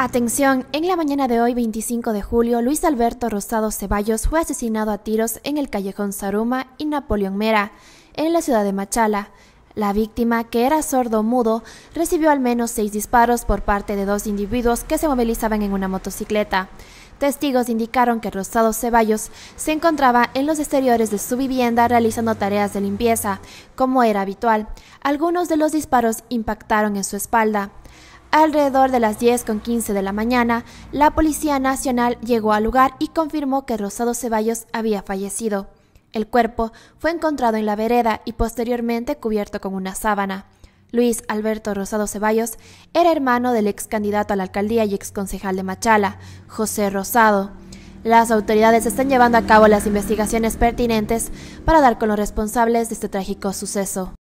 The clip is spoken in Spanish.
Atención, en la mañana de hoy 25 de julio, Luis Alberto Rosado Ceballos fue asesinado a tiros en el callejón Zaruma y Napoleón Mera, en la ciudad de Machala. La víctima, que era sordo-mudo, recibió al menos 6 disparos por parte de 2 individuos que se movilizaban en una motocicleta. Testigos indicaron que Rosado Ceballos se encontraba en los exteriores de su vivienda realizando tareas de limpieza, como era habitual. Algunos de los disparos impactaron en su espalda. Alrededor de las 10:15 de la mañana, la Policía Nacional llegó al lugar y confirmó que Rosado Ceballos había fallecido. El cuerpo fue encontrado en la vereda y posteriormente cubierto con una sábana. Luis Alberto Rosado Ceballos era hermano del ex candidato a la alcaldía y ex concejal de Machala, José Rosado. Las autoridades están llevando a cabo las investigaciones pertinentes para dar con los responsables de este trágico suceso.